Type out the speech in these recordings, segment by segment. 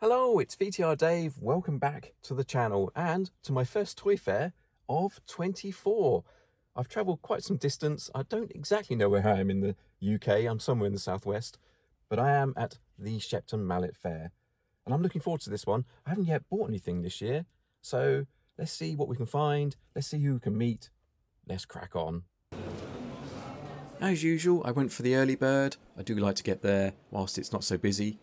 Hello, it's VTR Dave. Welcome back to the channel and to my first toy fair of 24. I've travelled quite some distance. I don't exactly know where I am in the UK. I'm somewhere in the southwest, but I am at the Shepton Mallet Fair and I'm looking forward to this one. I haven't yet bought anything this year, so let's see what we can find. Let's see who we can meet. Let's crack on. As usual, I went for the early bird. I do like to get there whilst it's not so busy.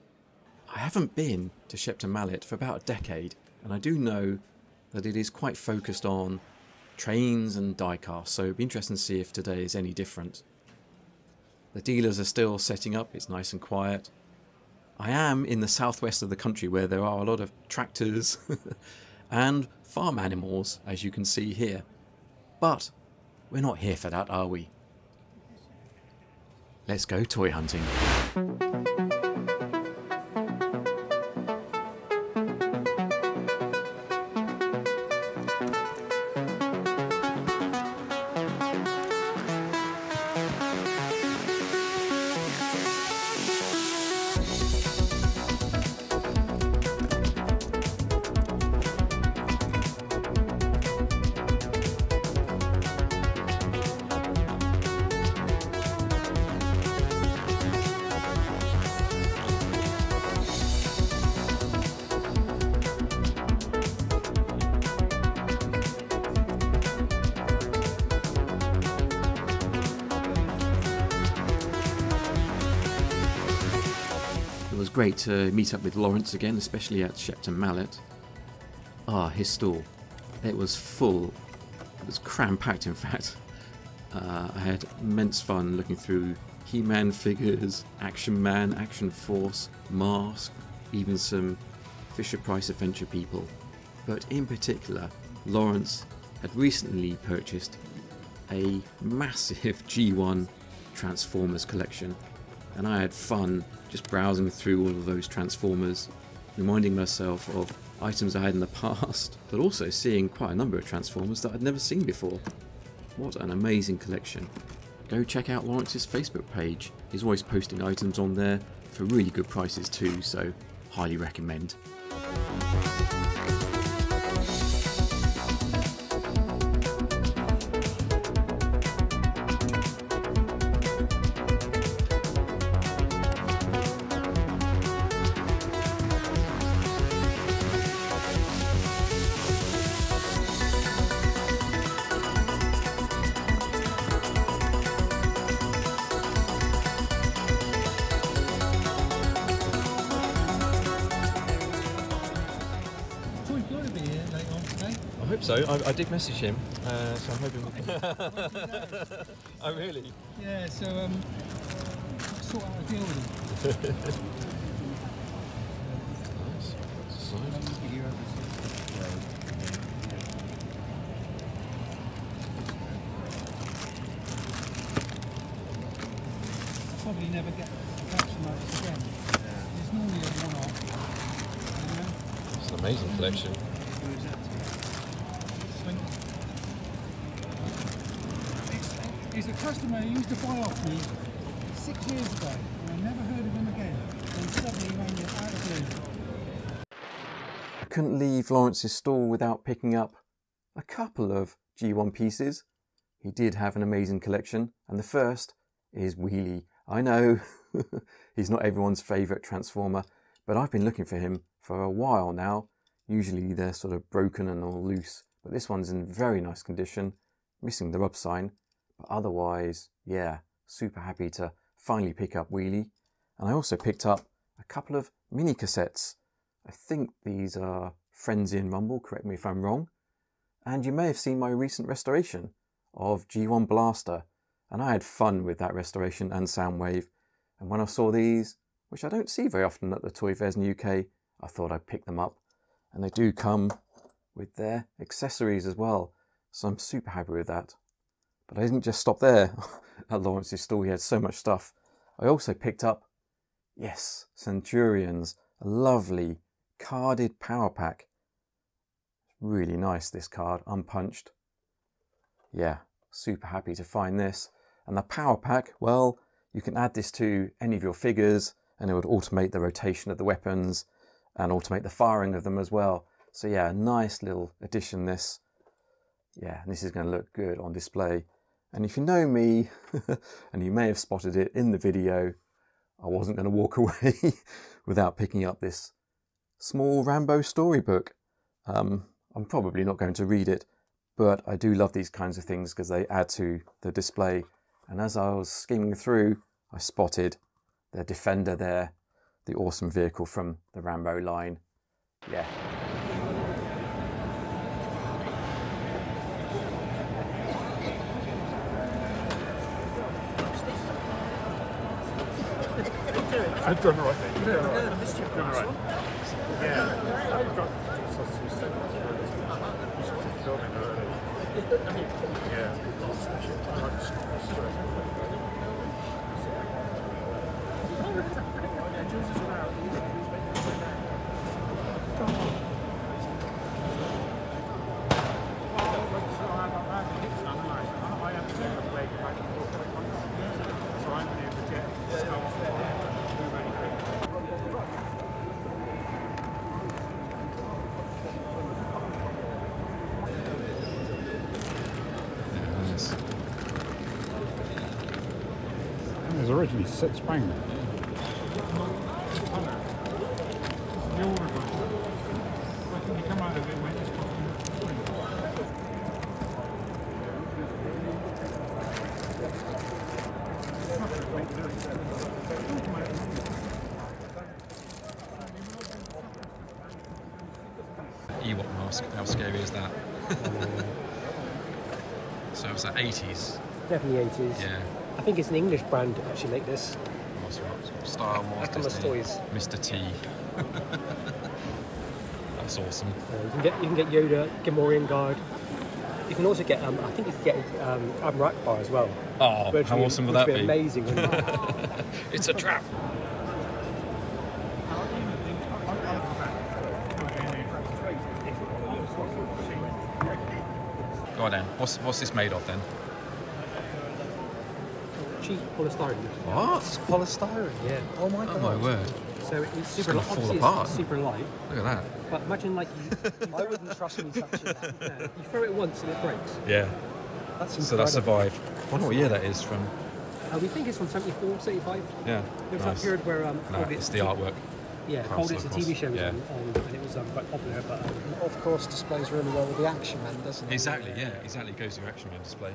I haven't been to Shepton Mallet for about a decade, and I do know that it is quite focused on trains and diecast, so it'd be interesting to see if today is any different. The dealers are still setting up, it's nice and quiet. I am in the southwest of the country where there are a lot of tractors and farm animals, as you can see here. But we're not here for that, are we? Let's go toy hunting. Great to meet up with Lawrence again, especially at Shepton Mallet. Ah, his stall. It was full. It was cram-packed, in fact. I had immense fun looking through He-Man figures, Action Man, Action Force, Mask, even some Fisher-Price adventure people. But in particular, Lawrence had recently purchased a massive G1 Transformers collection, and I had fun just browsing through all of those Transformers, reminding myself of items I had in the past, but also seeing quite a number of Transformers that I'd never seen before. What an amazing collection. Go check out Lawrence's Facebook page. He's always posting items on there for really good prices too, so highly recommend. So I did message him, so I'm hoping we'll come. Oh really? Yeah, so sort out a deal with him. Nice. I'll probably never get collection like this again. It's normally a one-off. It's an amazing collection. He's a customer who used to buy off me 6 years ago, and I never heard of him again, and suddenly he rang me out of blue. I couldn't leave Lawrence's stall without picking up a couple of G1 pieces. He did have an amazing collection, and the first is Wheelie. I know, he's not everyone's favourite Transformer, but I've been looking for him for a while now. Usually they're sort of broken and all loose, but this one's in very nice condition, missing the rub sign. But otherwise, yeah, super happy to finally pick up Wheelie. And I also picked up a couple of mini cassettes. I think these are Frenzy and Rumble, correct me if I'm wrong. And you may have seen my recent restoration of G1 Blaster. And I had fun with that restoration and Soundwave. And when I saw these, which I don't see very often at the toy fairs in the UK, I thought I'd pick them up. And they do come with their accessories as well. So I'm super happy with that. But I didn't just stop there at Lawrence's stall, he had so much stuff. I also picked up, yes, Centurions, a lovely carded power pack. Really nice this card, unpunched. Yeah, super happy to find this. And the power pack, well, you can add this to any of your figures and it would automate the rotation of the weapons and automate the firing of them as well. So yeah, a nice little addition this. Yeah, and this is going to look good on display. And if you know me, and you may have spotted it in the video, I wasn't going to walk away without picking up this small Rambo storybook. I'm probably not going to read it, but I do love these kinds of things because they add to the display. And as I was skimming through, I spotted the Defender there, the awesome vehicle from the Rambo line. Yeah. I've done the right thing. You've done the right thing. You've done the right thing. Yeah. I've got some segments where you should be filming early. Yeah. Originally 6 pounds. Ewok mask, how scary is that? So it was like 80s. Definitely 80s. Yeah. I think it's an English brand that actually make this. Star Wars, Mr. T. That's awesome. You can get Yoda, Gamorrean Guard. You can also get, I think you can get Admirakbar as well. Oh, how awesome would that be? Amazing. It's a trap. Go on then. What's this made of then? Cheap polystyrene. What? It's polystyrene? Yeah. Oh my god. Oh my word. So it's super, super light. Look at that. But imagine like you I wouldn't trust me touching that. Yeah. You throw it once and it breaks. Yeah. That's incredible. So that survived. I wonder what year that is from. We think it's from 74, 75. Yeah. There was that period where it's the artwork. Yeah, Coldit's a TV show and it was quite popular, but of course displays really well with the Action Man, doesn't it? Exactly, yeah, exactly. It goes to Action Man display.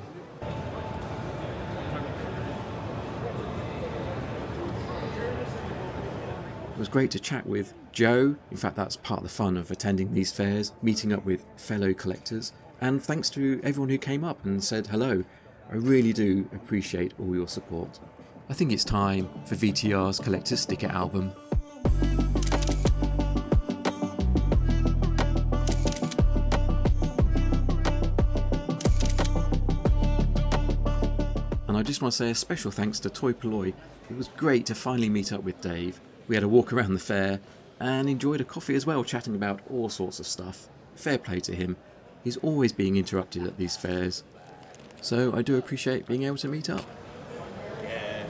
It was great to chat with Joe. In fact, that's part of the fun of attending these fairs, meeting up with fellow collectors, and thanks to everyone who came up and said hello. I really do appreciate all your support. I think it's time for VTR's Collector Sticker Album. And I just want to say a special thanks to Toy Palloy. It was great to finally meet up with Dave. We had a walk around the fair and enjoyed a coffee as well, chatting about all sorts of stuff. Fair play to him. He's always being interrupted at these fairs. So I do appreciate being able to meet up. Yeah.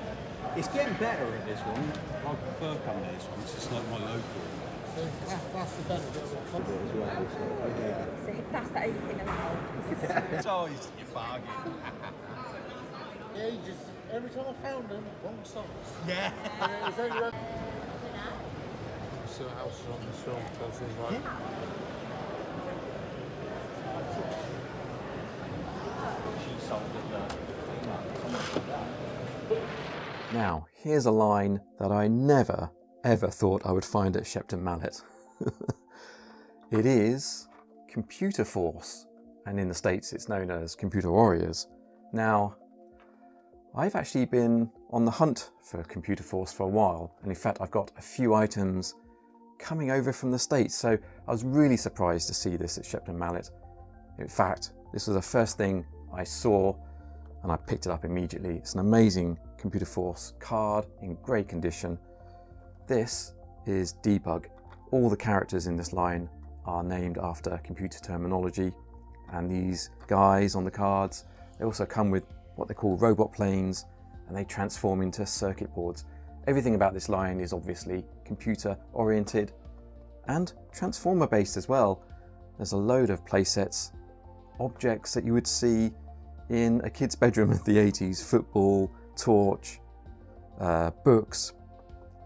It's getting better at this one. I prefer coming to this one because it's like my local. That's the benefits of comfort as well. So that's the only thing about. It's always your bargain. Yeah, you just, every time I found them, wrong size. Yeah. So house on the film, right? Yeah. Now, here's a line that I never, ever thought I would find at Shepton Mallet. It is Computer Force, and in the States it's known as Computer Warriors. Now, I've actually been on the hunt for Computer Force for a while, and in fact I've got a few items coming over from the States, so I was really surprised to see this at Shepton Mallet. In fact, this was the first thing I saw and I picked it up immediately. It's an amazing Computer Force card in great condition. This is D-Bug. All the characters in this line are named after computer terminology, and these guys on the cards, they also come with what they call robot planes, and they transform into circuit boards. Everything about this line is obviously computer oriented, and Transformer based as well. There's a load of playsets, objects that you would see in a kid's bedroom of the 80s, football, torch, books,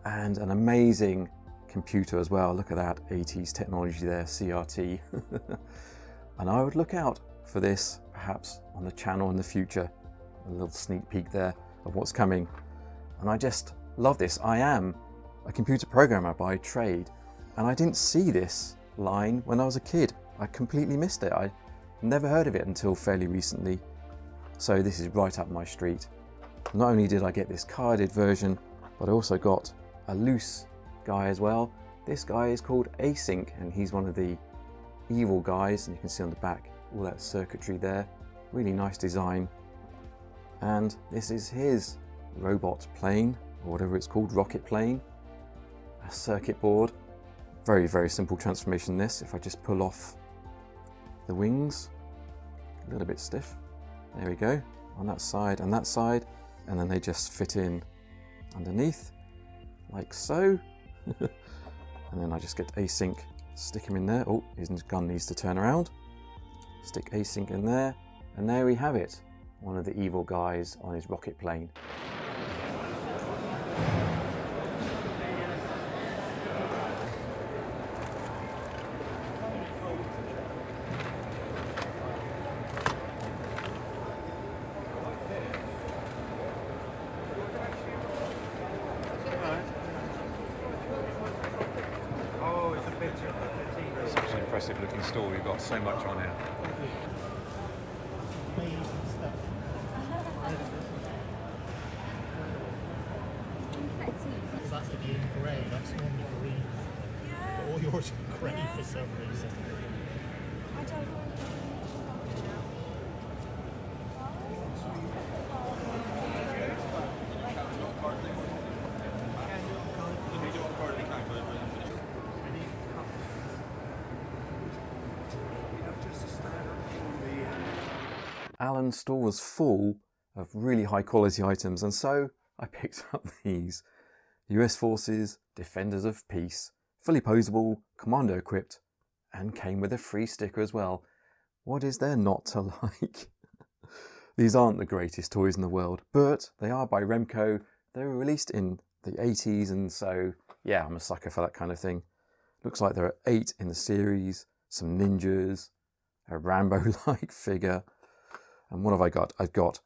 and an amazing computer as well. Look at that 80s technology there, CRT. And I would look out for this perhaps on the channel in the future. A little sneak peek there of what's coming. And I just love this. I am a computer programmer by trade, and I didn't see this line when I was a kid. I completely missed it. I never heard of it until fairly recently. So this is right up my street. Not only did I get this carded version, but I also got a loose guy as well. This guy is called Async, and he's one of the evil guys, and you can see on the back all that circuitry there. Really nice design. And this is his robot plane, or whatever it's called, rocket plane. A circuit board. Very, very simple transformation this. If I just pull off the wings, a little bit stiff. There we go, on that side, and then they just fit in underneath, like so. And then I just get Async, stick him in there. Oh, his gun needs to turn around. Stick Async in there, and there we have it. One of the evil guys on his rocket plane. Such an impressive looking store, we've got so much on here. Alan's store was full of really high quality items, and so I picked up these. US Forces Defenders of Peace, fully posable, commando equipped, and came with a free sticker as well. What is there not to like? These aren't the greatest toys in the world, but they are by Remco. They were released in the 80s, and so yeah, I'm a sucker for that kind of thing. Looks like there are 8 in the series, some ninjas, a Rambo-like figure. And what have I got? I've got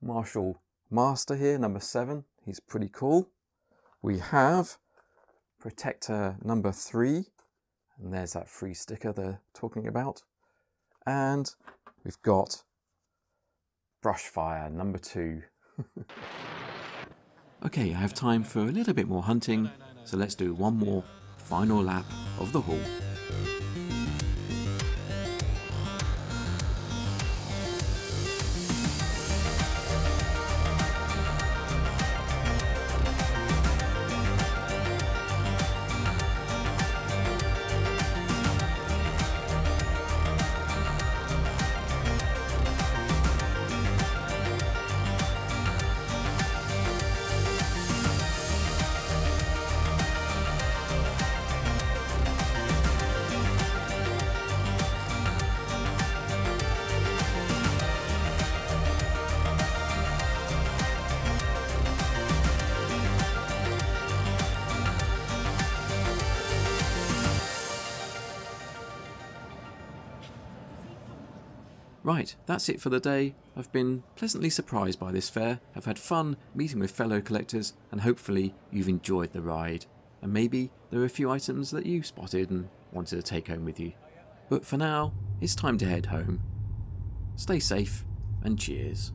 Marshall Master here, number 7. He's pretty cool. We have Protector number 3. And there's that free sticker they're talking about. And we've got Brushfire number 2. Okay, I have time for a little bit more hunting. No. So let's do one more final lap of the haul. Right, that's it for the day. I've been pleasantly surprised by this fair. I've had fun meeting with fellow collectors, and hopefully you've enjoyed the ride. And maybe there are a few items that you spotted and wanted to take home with you. But for now, it's time to head home. Stay safe, and cheers.